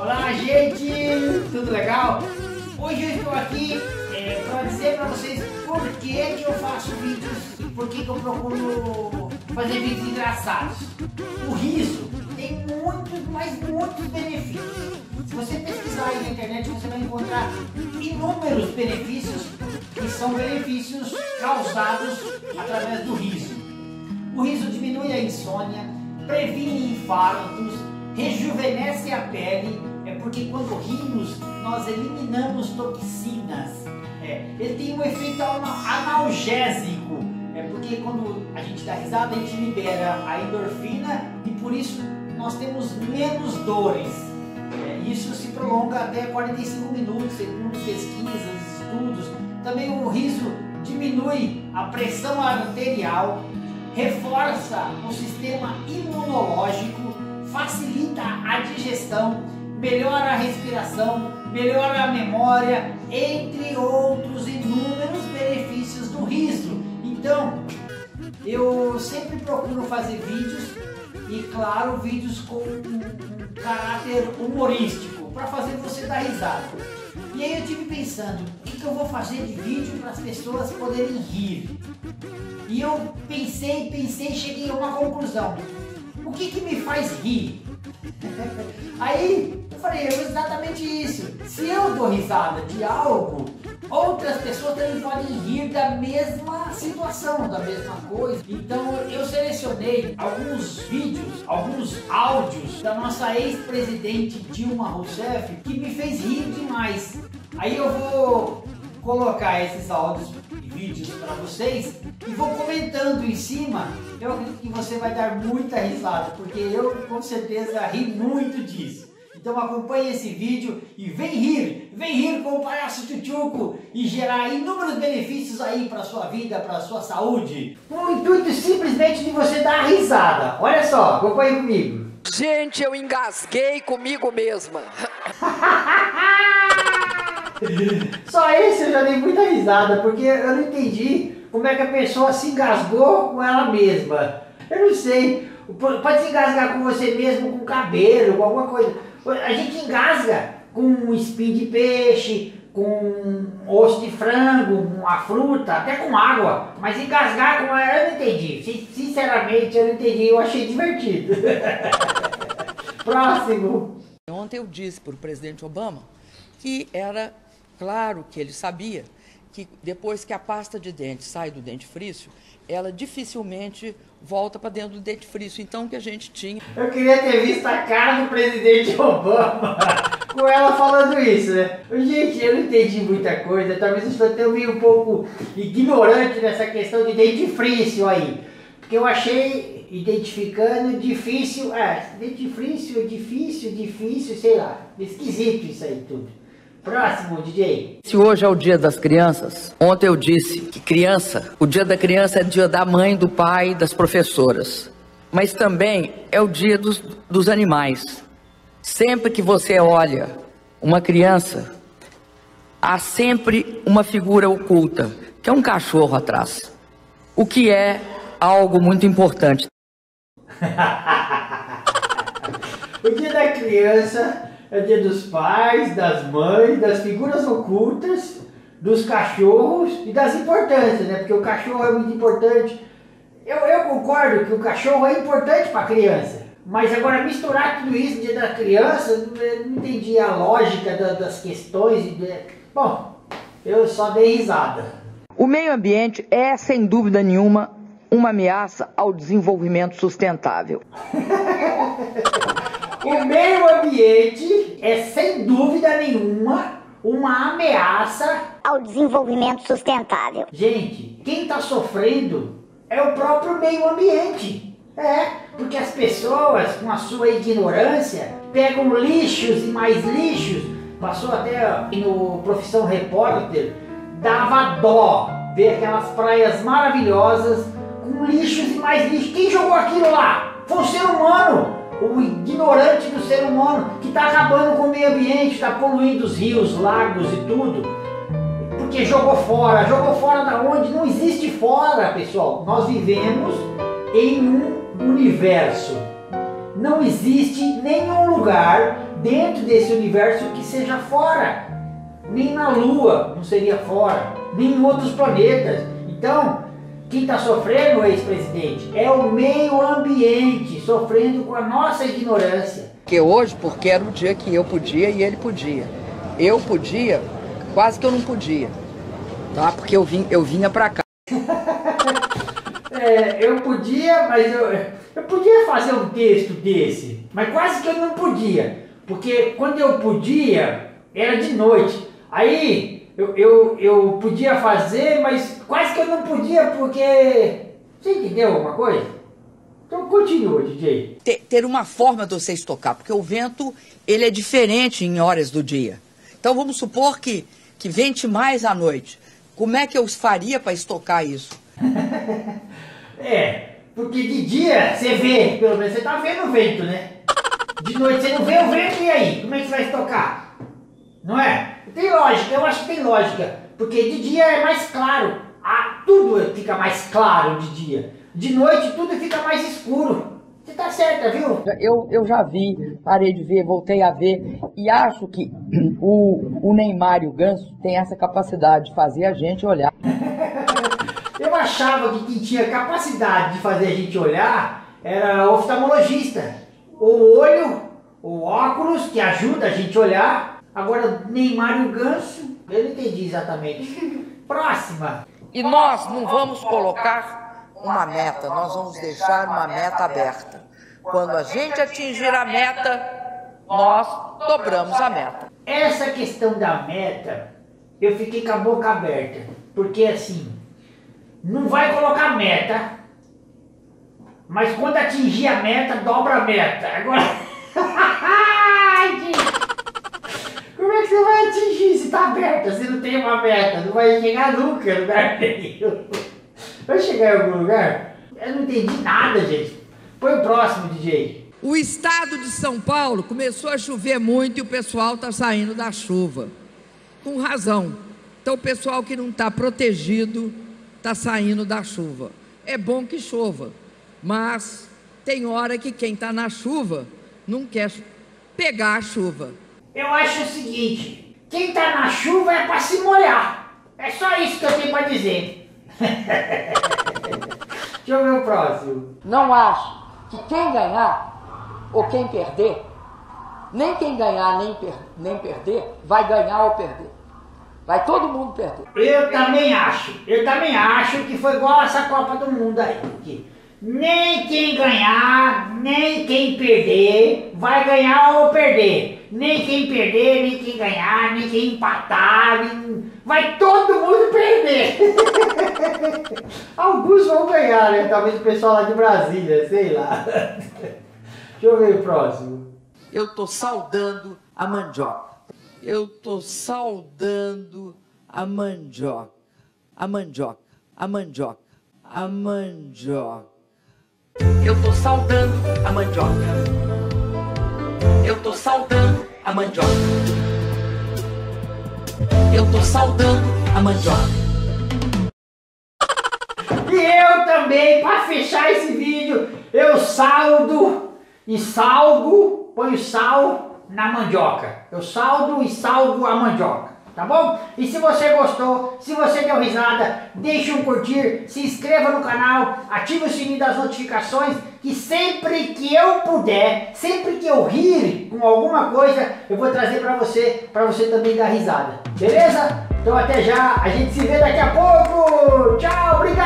Olá, gente! Tudo legal? Hoje eu estou aqui para dizer para vocês por que eu faço vídeos, por que eu procuro fazer vídeos engraçados. O riso tem muitos, mas muitos benefícios. Se você pesquisar aí na internet, você vai encontrar inúmeros benefícios que são benefícios causados através do riso. O riso diminui a insônia, previne infartos, rejuvenesce a pele, porque quando rimos nós eliminamos toxinas. Ele tem um efeito analgésico, porque quando a gente dá risada a gente libera a endorfina e por isso nós temos menos dores. Isso se prolonga até 45 minutos, segundo pesquisas, estudos. Também o riso diminui a pressão arterial, reforça o sistema imunológico, facilita a digestão, melhora a respiração, melhora a memória, entre outros inúmeros benefícios do riso. Então, eu sempre procuro fazer vídeos e, claro, vídeos com um caráter humorístico, para fazer você dar risada. E aí eu estive pensando, o que eu vou fazer de vídeo para as pessoas poderem rir? E eu pensei, cheguei a uma conclusão. O que me faz rir? Aí eu falei, é exatamente isso. Se eu dou risada de algo, outras pessoas também podem rir da mesma situação, da mesma coisa. Então eu selecionei alguns vídeos, alguns áudios da nossa ex-presidente Dilma Rousseff que me fez rir demais. Aí eu vou colocar esses áudios e vídeos para vocês e vou comentando em cima. Eu acredito que você vai dar muita risada, porque eu com certeza ri muito disso. Então acompanhe esse vídeo e vem rir com o Palhaço Tchutchuko e gerar inúmeros benefícios aí para sua vida, para sua saúde. Um intuito simplesmente de você dar risada. Olha só, acompanhe comigo. Gente, eu engasguei comigo mesma. Só esse eu já dei muita risada, porque eu não entendi como é que a pessoa se engasgou com ela mesma. Eu não sei, pode se engasgar com você mesmo, com cabelo, com alguma coisa. A gente engasga com um espinho de peixe, com um osso de frango, uma fruta, até com água. Mas engasgar com ela, eu não entendi. Sinceramente, eu não entendi, eu achei divertido. Próximo. Ontem eu disse para o presidente Obama que era claro que ele sabia que depois que a pasta de dente sai do dentifrício, ela dificilmente volta para dentro do dentifrício. Então, o que a gente tinha... Eu queria ter visto a cara do presidente Obama com ela falando isso, né? Gente, eu não entendi muita coisa, talvez eu estou até meio um pouco ignorante nessa questão de dentifrício aí. Porque eu achei, identificando, difícil... dentifrício, sei lá. Esquisito isso aí tudo. Próximo, DJ. Se hoje é o dia das crianças, ontem eu disse que criança, o dia da criança é o dia da mãe, do pai, das professoras. Mas também é o dia dos animais. Sempre que você olha uma criança, há sempre uma figura oculta, que é um cachorro atrás. O que é algo muito importante. O dia da criança... é dia dos pais, das mães, das figuras ocultas, dos cachorros e das importâncias, né? Porque o cachorro é muito importante. Eu concordo que o cachorro é importante para a criança, mas agora misturar tudo isso no dia da criança, eu não entendi a lógica das questões. Bom, eu só dei risada. O meio ambiente é, sem dúvida nenhuma, uma ameaça ao desenvolvimento sustentável. O meio ambiente é, sem dúvida nenhuma, uma ameaça ao desenvolvimento sustentável. Gente, quem está sofrendo é o próprio meio ambiente. Porque as pessoas, com a sua ignorância, pegam lixos e mais lixos. Passou até no Profissão Repórter, dava dó ver aquelas praias maravilhosas com lixos e mais lixos. Quem jogou aquilo lá? Foi um ser humano. O ignorante do ser humano que está acabando com o meio ambiente, está poluindo os rios, lagos e tudo, porque jogou fora da onde? Não existe fora, pessoal. Nós vivemos em um universo, não existe nenhum lugar dentro desse universo que seja fora. Nem na Lua não seria fora, nem em outros planetas. Então, quem está sofrendo, ex-presidente, é o meio ambiente, sofrendo com a nossa ignorância. Porque hoje, porque era um dia que eu podia e ele podia. Eu podia, quase que eu não podia, tá? Porque eu vinha pra cá. Eu podia, mas eu podia fazer um texto desse, mas quase que eu não podia, porque quando eu podia, era de noite. Aí eu podia fazer, mas quase que eu não podia, porque... Você entendeu alguma coisa? Então continua, DJ. Ter uma forma de você estocar, porque o vento, ele é diferente em horas do dia. Então vamos supor que vente mais à noite. Como é que eu faria para estocar isso? Porque de dia você vê, pelo menos você tá vendo o vento, né? De noite você não vê o vento, e aí? Como é que você vai estocar? Não é? Tem lógica, eu acho que tem lógica. Porque de dia é mais claro. Tudo fica mais claro de dia. De noite tudo fica mais escuro. Você tá certa, viu? Eu já vi, parei de ver, voltei a ver. E acho que o Neymar e o Ganso têm essa capacidade de fazer a gente olhar. Eu achava que quem tinha capacidade de fazer a gente olhar era oftalmologista. O olho, o óculos, que ajuda a gente a olhar. Agora, Neymar e o Ganso, eu não entendi exatamente. Próxima. E nós não vamos colocar uma meta, nós vamos deixar uma meta aberta. Quando a gente atingir a meta, nós dobramos a meta. Essa questão da meta, eu fiquei com a boca aberta, porque assim... Não vai colocar meta, mas quando atingir a meta, dobra a meta. Agora... Como é que você vai atingir se tá aberta, se não tem uma meta? Não vai chegar nunca no lugar nenhum. Vai chegar em algum lugar? Eu não entendi nada, gente. Põe o próximo, DJ. O estado de São Paulo começou a chover muito e o pessoal tá saindo da chuva. Com razão. Então o pessoal que não tá protegido... Está saindo da chuva. É bom que chova, mas tem hora que quem está na chuva não quer pegar a chuva. Eu acho o seguinte, quem está na chuva é para se molhar. É só isso que eu tenho para dizer. Deixa eu ver o próximo. Não acho que quem ganhar ou quem perder, nem quem ganhar nem perder, vai ganhar ou perder. Vai todo mundo perder. Eu também acho que foi igual essa Copa do Mundo aí. Que nem quem ganhar, nem quem perder, vai ganhar ou perder. Nem quem perder, nem quem ganhar, nem quem empatar, nem... vai todo mundo perder. Alguns vão ganhar, né? Talvez o pessoal lá de Brasília, sei lá. Deixa eu ver o próximo. Eu tô saudando a mandioca. Eu tô saudando a mandioca, a mandioca, a mandioca, a mandioca. Eu tô saudando a mandioca. Eu tô saudando a mandioca. Eu tô saudando a mandioca. E eu também, para fechar esse vídeo, eu saldo e salgo, põe o sal na mandioca. Eu saldo e salgo a mandioca, tá bom? E se você gostou, se você deu risada, deixa um curtir, se inscreva no canal, ative o sininho das notificações, que sempre que eu puder, sempre que eu rir com alguma coisa, eu vou trazer pra você também dar risada, beleza? Então até já, a gente se vê daqui a pouco, tchau, obrigado!